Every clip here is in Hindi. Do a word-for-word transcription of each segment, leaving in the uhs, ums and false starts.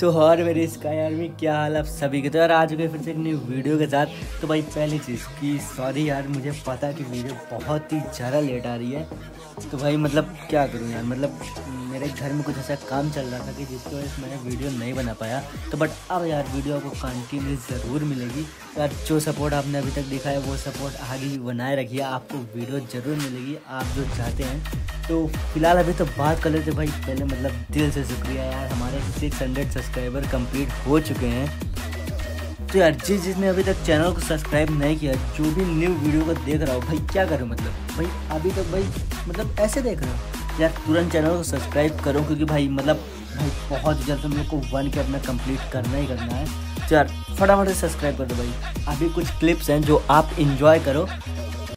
तो और मेरे स्काई आर्मी क्या हाल आप सभी के। तो यार आज गए फिर से एक नई वीडियो के साथ। तो भाई पहली चीज़ की सॉरी यार, मुझे पता कि वीडियो बहुत ही ज़्यादा लेट आ रही है। तो भाई मतलब क्या करूँ यार, मतलब मेरे घर में कुछ ऐसा काम चल रहा था कि जिसकी वजह से मैंने वीडियो नहीं बना पाया। तो बट अब यार वीडियो को कंटिन्यू ज़रूर मिलेगी। तो यार जो सपोर्ट आपने अभी तक दिखाया वो सपोर्ट आगे भी बनाए रखिए, आपको वीडियो ज़रूर मिलेगी आप जो चाहते हैं। तो फिलहाल अभी तो बात कर लेते भाई, पहले मतलब दिल से शुक्रिया यार, हमारे सिक्स हंड्रेड सब्सक्राइबर कंप्लीट हो चुके हैं। तो यार जिस जिसने अभी तक चैनल को सब्सक्राइब नहीं किया, जो भी न्यू वीडियो को देख रहा हो भाई क्या करूँ, मतलब भाई अभी तक भाई मतलब ऐसे देख रहे हो यार, तुरंत चैनल को सब्सक्राइब करो क्योंकि भाई मतलब भाई बहुत जल्द हम लोग को वन के अपना कंप्लीट करना ही करना है। तो यार फटाफट से सब्सक्राइब कर दो भाई। अभी कुछ क्लिप्स हैं जो आप इंजॉय करो।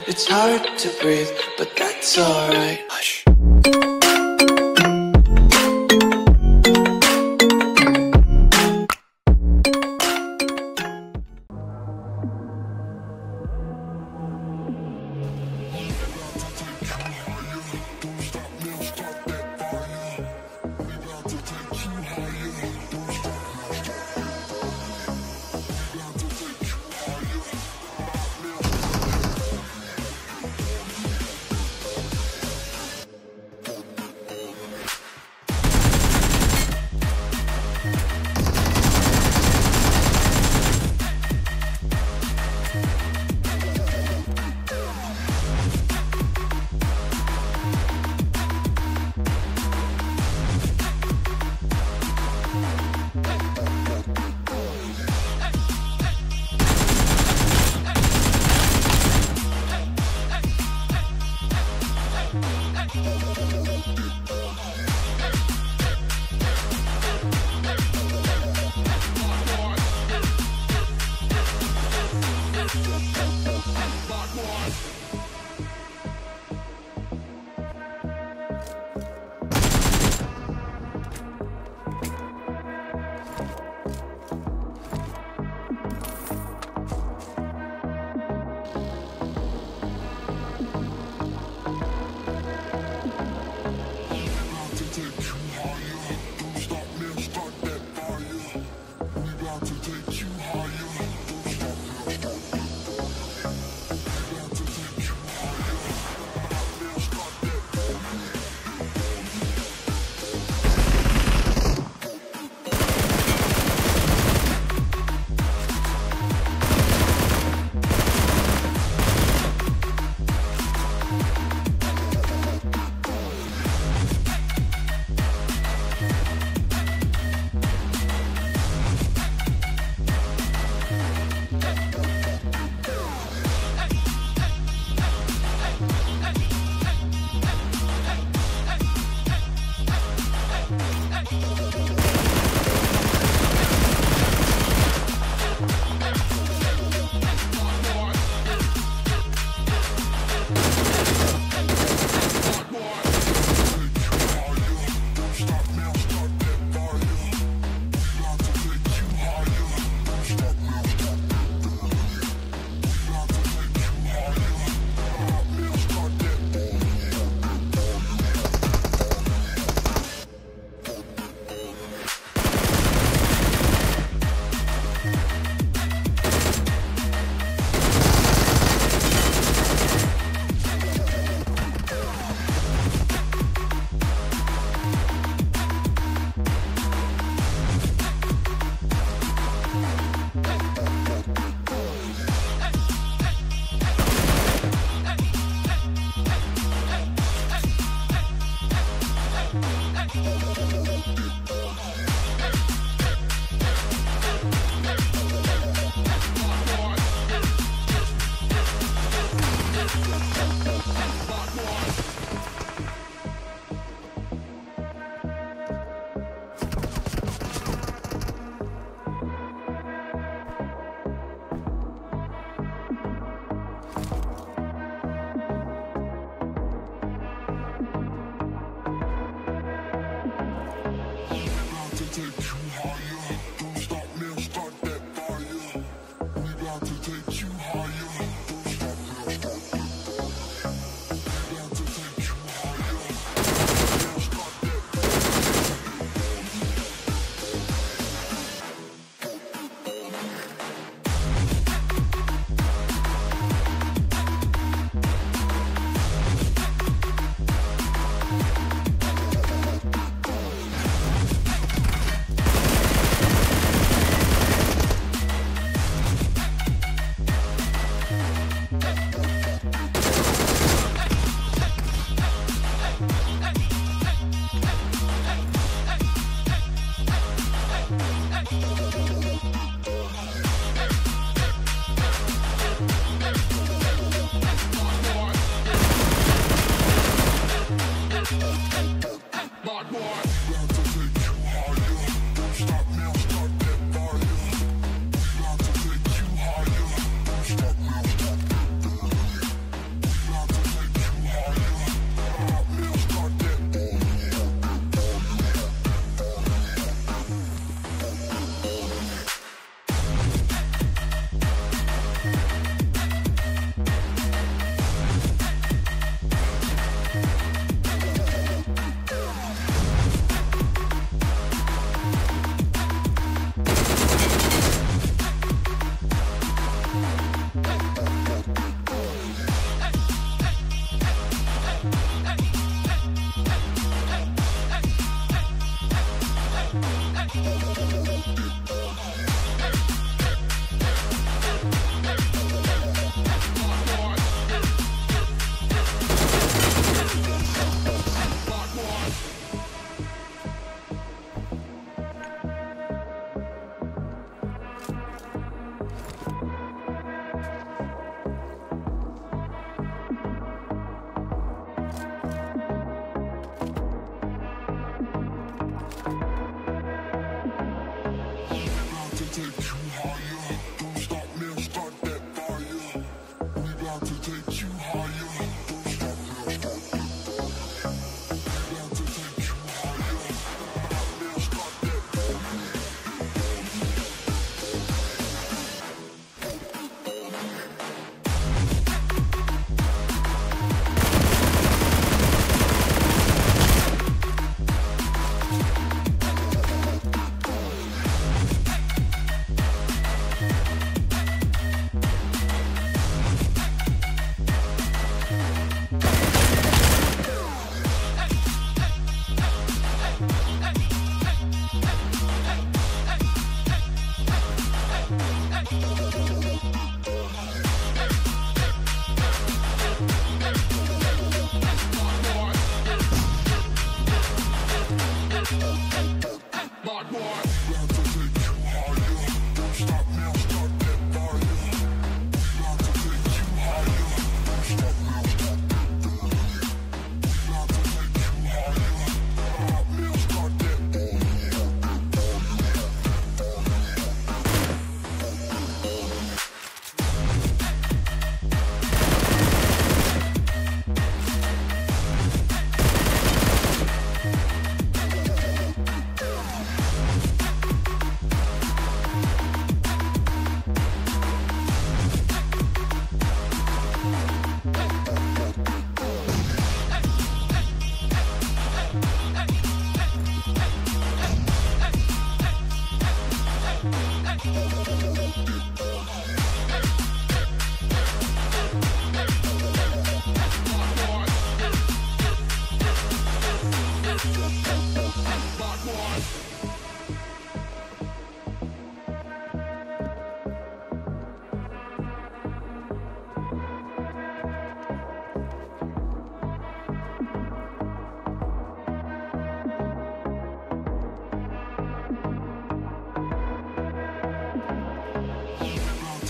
It's hard to breathe, but that's alright. Hush.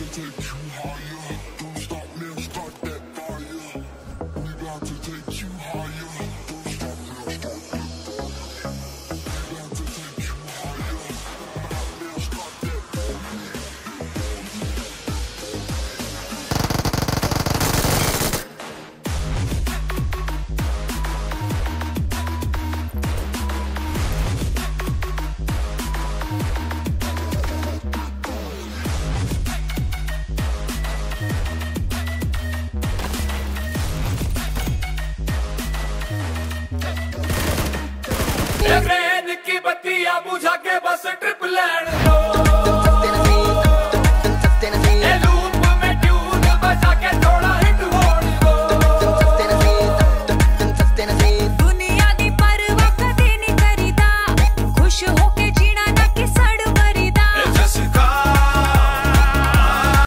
Take you.